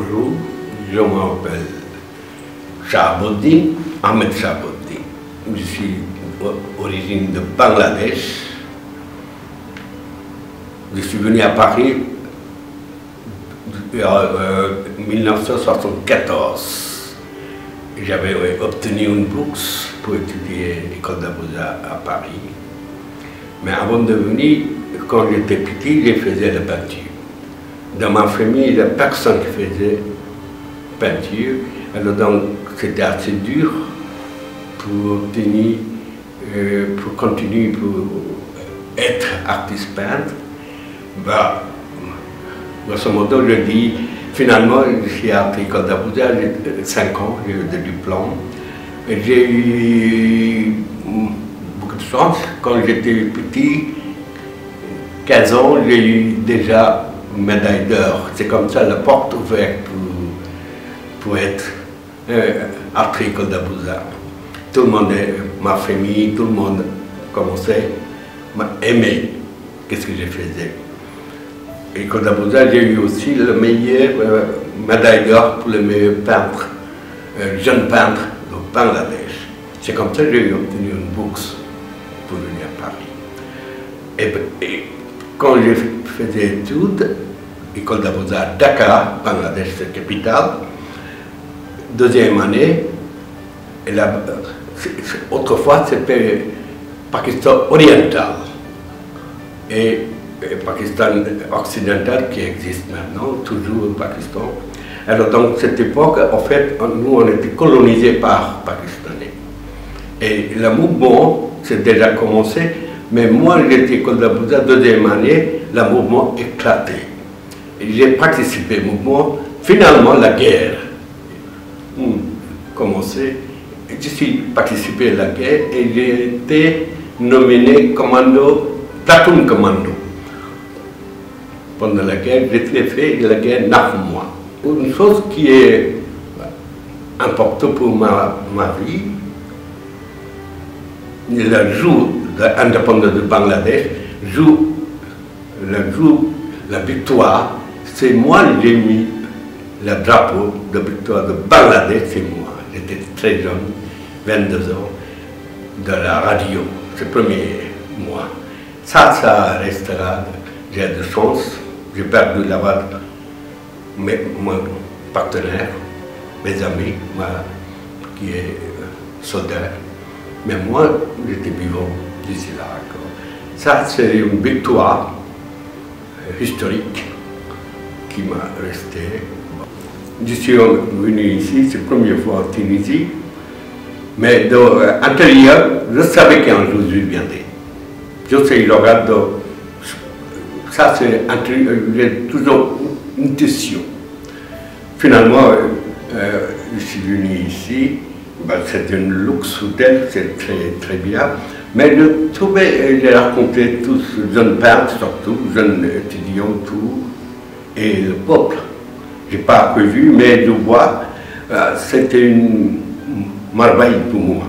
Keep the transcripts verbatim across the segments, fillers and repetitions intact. jour, je m'appelle Shahabuddin, Ahmed Shahabuddin. Je suis d'origine de Bangladesh. Je suis venu à Paris en mille neuf cent soixante-quatorze. J'avais obtenu une bourse pour étudier l'école d'Abuja à Paris. Mais avant de venir, quand j'étais petit, je faisais la peinture. Dans ma famille, il n'y a personne qui faisait peinture. Alors donc, c'était assez dur pour obtenir, euh, pour continuer, pour être artiste peintre. Bah, grosso modo, je dis, finalement, je suis à l'école d'Abuja, j'ai cinq ans, j'ai eu des diplômes. J'ai eu beaucoup de chance. Quand j'étais petit, quinze ans, j'ai eu déjà une médaille d'or. C'est comme ça la porte ouverte pour, pour être euh, à l'école d'Abuja. Tout le monde, ma famille, tout le monde commençait à aimer qu'est-ce que je faisais. Et quand d'Abuja, j'ai eu aussi le meilleur euh, médaille d'or pour le meilleur peintre, euh, jeune peintre de Bangladesh. C'est comme ça que j'ai obtenu une bourse pour venir à Paris. Et, et quand je faisais des études, l'école d'Abuja à Dhaka, Bangladesh, c'est la capitale, deuxième année, et là, autrefois c'était Pakistan oriental. Et Et Pakistan occidental qui existe maintenant, toujours au Pakistan. Alors donc cette époque, en fait, nous on était colonisés par Pakistanais. Et le mouvement s'est déjà commencé, mais moi j'étais école d'Abuja deuxième année, le mouvement éclaté. J'ai participé au mouvement, finalement la guerre hum, commencé. Je suis participé à la guerre et j'ai été nominé commando, platoon commando. Pendant la guerre, j'ai fait la guerre neuf mois. Une chose qui est importante pour ma, ma vie, le jour de l'indépendance du Bangladesh, jour, le jour de la victoire, c'est moi qui ai mis le drapeau de victoire de Bangladesh, c'est moi. J'étais très jeune, vingt-deux ans, de la radio, c'est le premier mois. Ça, ça restera, j'ai de chance. J'ai perdu là-bas mes, mon partenaire, mes amis, moi, qui est euh, soldat. Mais moi, j'étais vivant d'ici là. Quoi. Ça, c'est une victoire historique qui m'a resté. Je suis venu ici, c'est la première fois en Tunisie. Mais de l'intérieur, je savais qu'un jour je viendrai. Je sais, il aura de... Ça, c'est toujours une question. Finalement, euh, je suis venu ici, ben, c'est un luxe hôtel, c'est très, très bien. Mais je trouvais, j'ai raconté tous, jeunes peintres surtout, jeunes étudiants, tout, et le peuple. Je n'ai pas prévu, mais je vois, euh, c'était une merveille pour moi.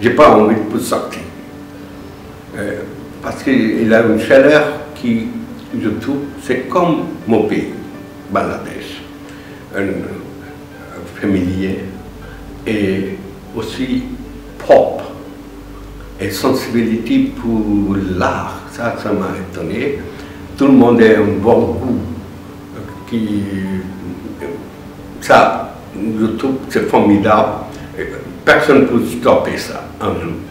Je n'ai pas envie de sortir. Euh, parce qu'il a une chaleur qui... Je trouve c'est comme mon pays, Bangladesh, un familier et aussi propre et sensibilité pour l'art. Ça, ça m'a étonné. Tout le monde a un bon goût. Qui, ça, je trouve c'est formidable. Personne ne peut stopper ça un jour.